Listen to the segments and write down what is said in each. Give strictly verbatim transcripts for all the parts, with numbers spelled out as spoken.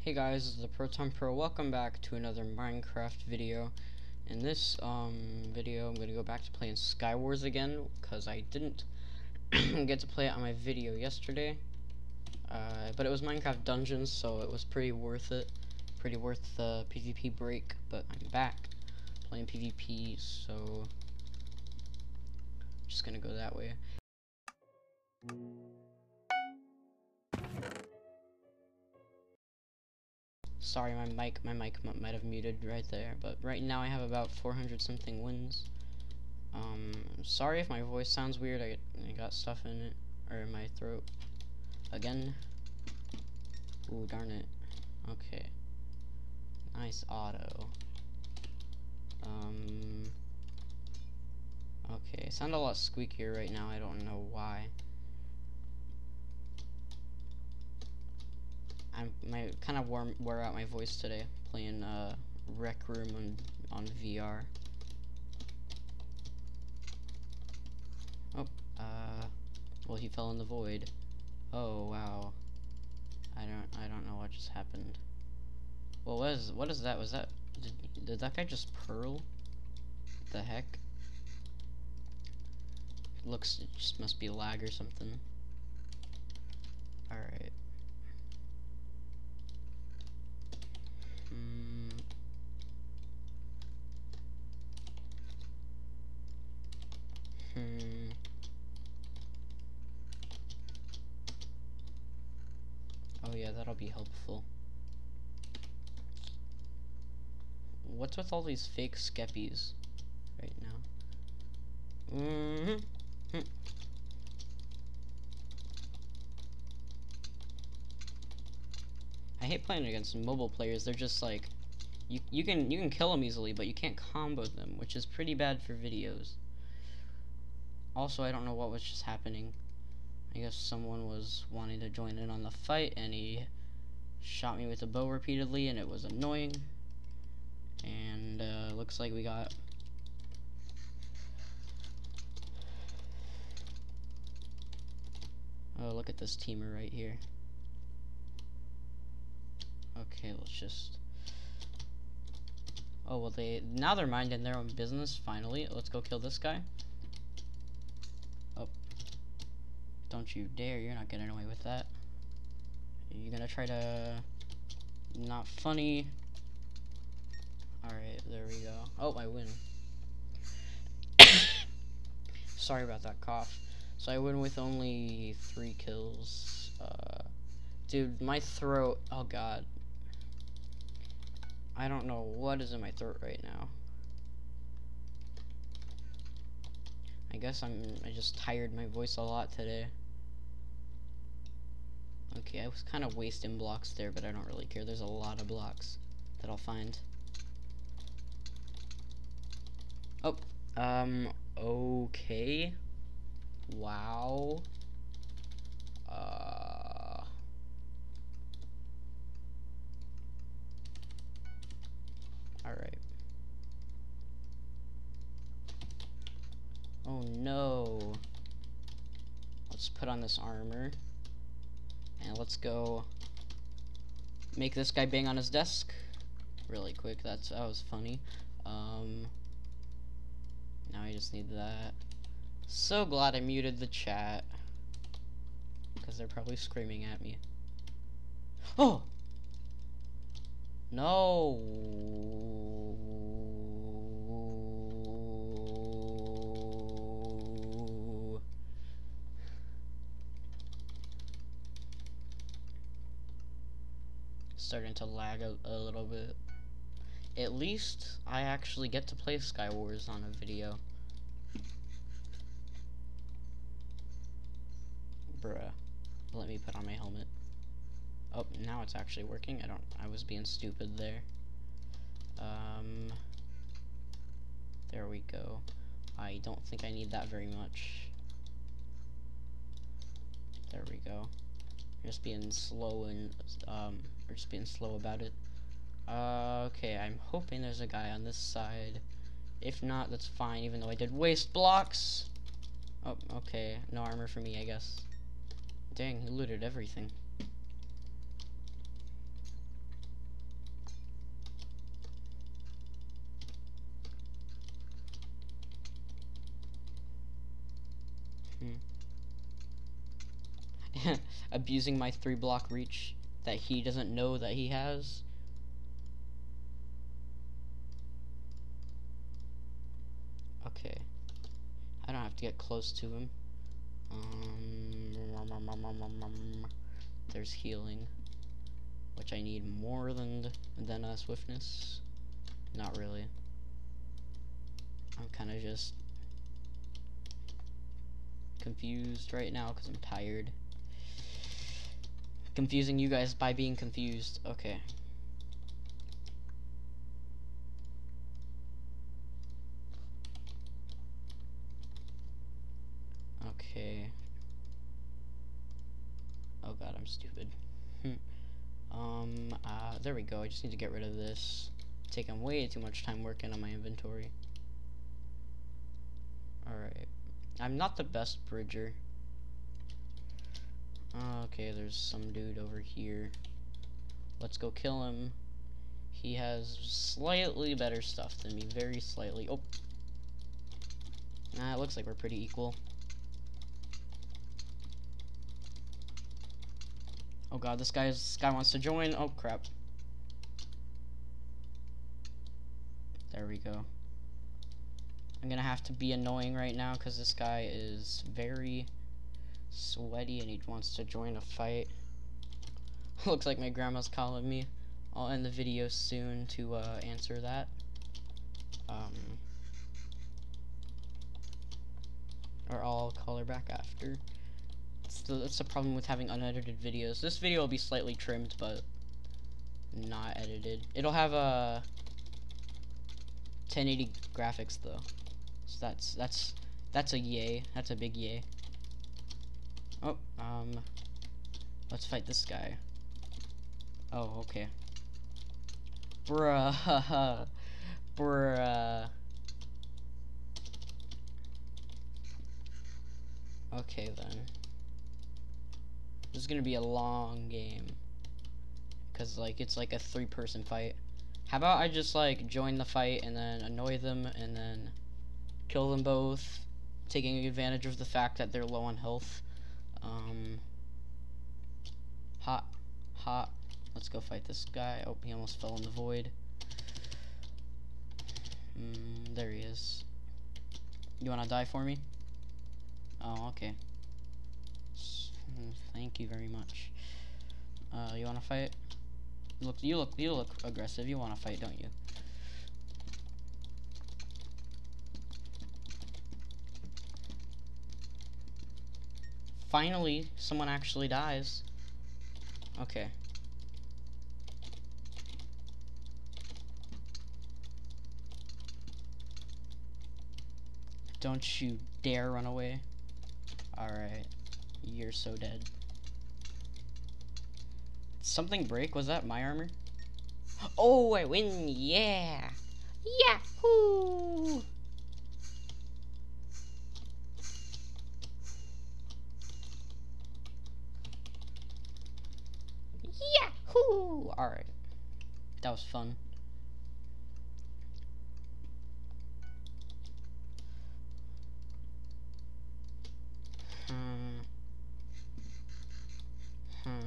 Hey guys, this is the ProtonPro. Welcome back to another Minecraft video. In this um, video, I'm going to go back to playing SkyWars again, because I didn't get to play it on my video yesterday. Uh, but it was Minecraft Dungeons, so it was pretty worth it. Pretty worth the PvP break, but I'm back playing PvP, so I'm just going to go that way. Sorry, my mic, my mic might have muted right there, but right now I have about four hundred something wins. Um, I'm sorry if my voice sounds weird. I, I got stuff in it, or in my throat, again. Ooh, darn it. Okay. Nice auto. Um. Okay, I sound a lot squeakier right now. I don't know why. I'm my kind of warm wear out my voice today playing uh, Rec Room on on V R. Oh, uh, well, he fell in the void. Oh wow, I don't I don't know what just happened. Well, what is what is that? Was that did, did that guy just pearl? What the heck? It looks it just must be lag or something. All right. Oh yeah, that'll be helpful. What's with all these fake skeppies right now? Mm-hmm. I hate playing against mobile players. They're just like, you you can you can kill them easily, but you can't combo them, which is pretty bad for videos. Also, I don't know what was just happening. I guess someone was wanting to join in on the fight, and he shot me with a bow repeatedly, and it was annoying. And uh, looks like we got oh, look at this teamer right here. Okay, let's just oh well, they now they're minding their own business. Finally, let's go kill this guy. Don't you dare, you're not getting away with that. You're gonna try to... Not funny. Alright, there we go. Oh, I win. Sorry about that cough. So I win with only three kills. Uh, dude, my throat... Oh god. I don't know what is in my throat right now. I guess I'm... I just tired my voice a lot today. Okay, I was kind of wasting blocks there, but I don't really care. There's a lot of blocks that I'll find. Oh, um, okay. Wow. Uh. Alright. Oh no. Let's put on this armor. And let's go make this guy bang on his desk really quick. That's that was funny. Um, now I just need that. So glad I muted the chat, because they're probably screaming at me. Oh no. Starting to lag a, a little bit. At least I actually get to play SkyWars on a video. Bruh. Let me put on my helmet. Oh, now it's actually working. I don't I was being stupid there. Um There we go. I don't think I need that very much. There we go. Just being slow and um or just being slow about it. Uh, okay, I'm hoping there's a guy on this side. If not, that's fine, even though I did waste blocks. Oh, okay. No armor for me, I guess. Dang, he looted everything. abusing my three block reach that he doesn't know that he has. Okay. I don't have to get close to him. Um, um, um, um, um, um, um. There's healing, which I need more than than uh, swiftness. Not really. I'm kind of just confused right now because I'm tired. Confusing you guys by being confused. Okay. Okay. Oh god, I'm stupid. um, uh, there we go. I just need to get rid of this. Taking way too much time working on my inventory. Alright. I'm not the best bridger. Okay, there's some dude over here. Let's go kill him. He has slightly better stuff than me. Very slightly. Oh. Nah, it looks like we're pretty equal. Oh god, this guy's, this guy wants to join. Oh crap. There we go. I'm gonna have to be annoying right now because this guy is very sweaty and he wants to join a fight. Looks like my grandma's calling me. I'll end the video soon to uh, answer that. Um, or I'll call her back after. That's the, that's the problem with having unedited videos. This video will be slightly trimmed but not edited. It'll have a ten eighty graphics though, so that's that's that's a yay. That's a big yay. Oh, um, let's fight this guy. Oh, okay. Bruh, bruh. Okay then. This is gonna be a long game, cause like it's like a three-person fight. How about I just like join the fight and then annoy them and then kill them both, taking advantage of the fact that they're low on health. Um, hot, hot. Let's go fight this guy. Oh, he almost fell in the void. Mm, there he is. You wanna die for me? Oh, okay. Thank you very much. Uh, you wanna fight? Look, you look, you look aggressive. You want to fight, don't you? Finally, someone actually dies. Okay. Don't you dare run away. All right, you're so dead. Something break? Was that my armor? Oh, I win! Yeah! Yahoo! Yahoo! Alright. That was fun. Hmm. Hmm.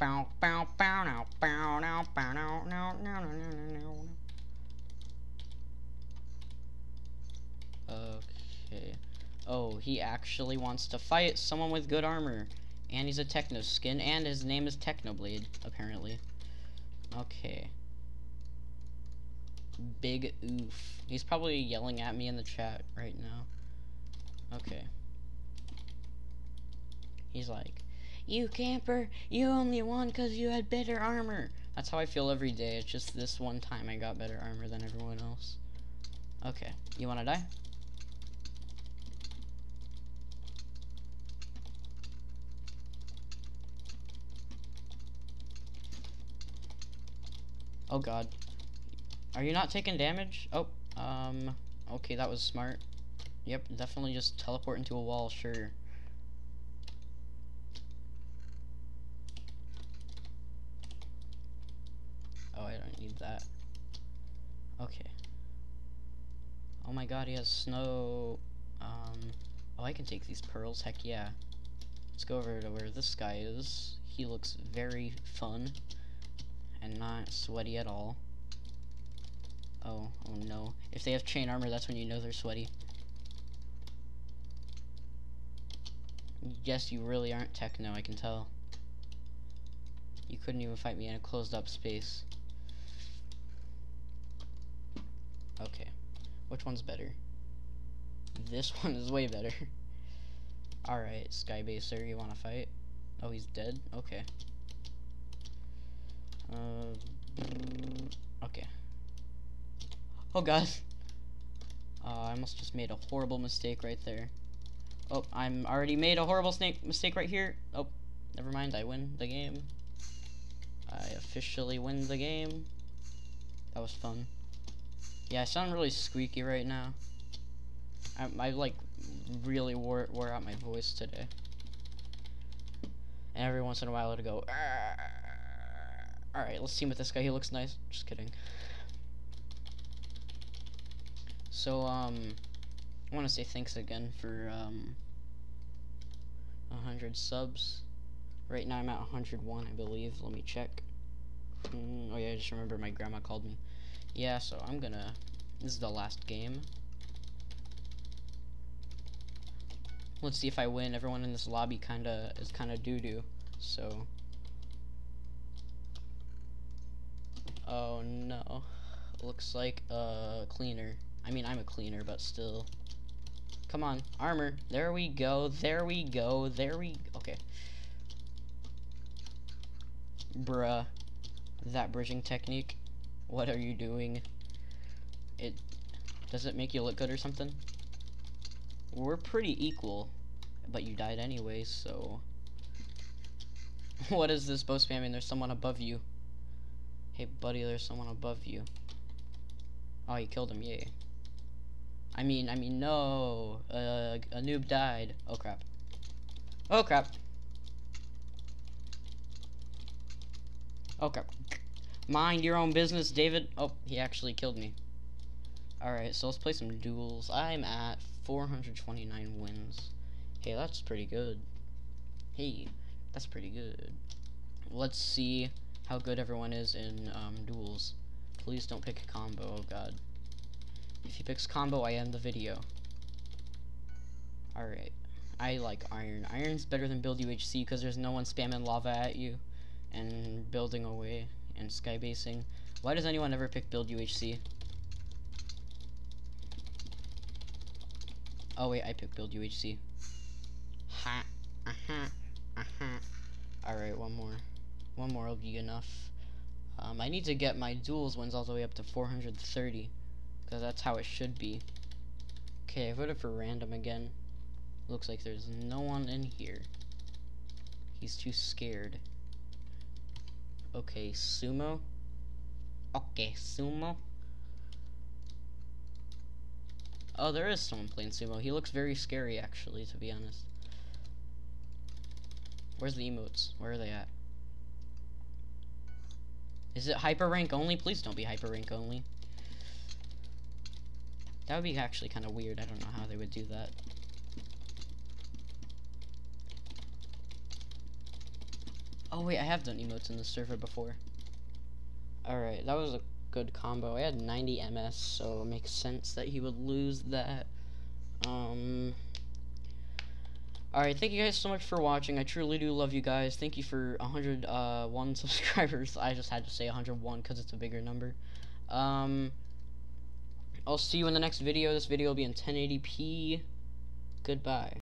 Bow bow bow now bow now bow now now now now now now. Okay. Oh, he actually wants to fight someone with good armor. And he's a techno skin and his name is Technoblade, apparently. Okay. Big oof. He's probably yelling at me in the chat right now. Okay. He's like, "You camper, you only won because you had better armor." That's how I feel every day. It's just this one time I got better armor than everyone else. Okay, you wanna die? Oh god. Are you not taking damage? Oh, um, okay, that was smart. Yep, definitely just teleport into a wall, sure. That. Okay. Oh my god, he has snow. Um, oh, I can take these pearls, heck yeah. Let's go over to where this guy is. He looks very fun and not sweaty at all. Oh, oh no. If they have chain armor, that's when you know they're sweaty. Yes, you really aren't Techno, I can tell. You couldn't even fight me in a closed-up space. Okay. Which one's better? This one is way better. Alright, Skybaser, you wanna fight? Oh, he's dead? Okay. Uh, okay. Oh, God. Uh, I must just made a horrible mistake right there. Oh, I'm already made a horrible snake mistake right here. Oh, never mind. I win the game. I officially win the game. That was fun. Yeah, I sound really squeaky right now. I, I like, really wore, wore out my voice today. And every once in a while, it'll go... Alright, let's team with this guy. He looks nice. Just kidding. So, um... I want to say thanks again for um, one hundred subs. Right now I'm at one hundred one, I believe. Let me check. Mm, oh yeah, I just remember my grandma called me. Yeah, so I'm gonna... This is the last game. Let's see if I win. Everyone in this lobby kinda is kinda doo-doo. So... Oh no. Looks like a cleaner. I mean, I'm a cleaner, but still... Come on, armor. There we go. There we go. There we. Okay. Bruh, that bridging technique. What are you doing? It does it make you look good or something? We're pretty equal, but you died anyway. So, what is this bow spamming? There's someone above you. Hey, buddy, there's someone above you. Oh, you killed him. Yay. I mean, I mean, no, uh, a noob died. Oh, crap. Oh, crap. Oh, crap. Mind your own business, David. Oh, he actually killed me. Alright, so let's play some duels. I'm at four hundred twenty-nine wins. Hey, that's pretty good. Hey, that's pretty good. Let's see how good everyone is in, um, duels. Please don't pick a combo, oh god. If he picks combo, I end the video. Alright. I like iron. Iron's better than build U H C because there's no one spamming lava at you and building away and skybasing. Why does anyone ever pick build U H C? Oh wait, I picked build U H C. Ha. Uh-huh. Uh-huh. Alright, one more. One more will be enough. Um, I need to get my duels wins all the way up to four hundred thirty. So that's how it should be. Okay, I voted for random again. Looks like there's no one in here. He's too scared. Okay, sumo. Okay, sumo. Oh, there is someone playing sumo. He looks very scary, actually, to be honest. Where's the emotes? Where are they at? Is it hyper rank only? Please don't be hyper rank only. That would be actually kind of weird. I don't know how they would do that. Oh wait, I have done emotes in the server before. Alright, that was a good combo. I had ninety M S, so it makes sense that he would lose that. Um... Alright, thank you guys so much for watching. I truly do love you guys. Thank you for one hundred one subscribers. I just had to say one hundred one because it's a bigger number. Um... I'll see you in the next video. This video will be in ten eighty p. Goodbye.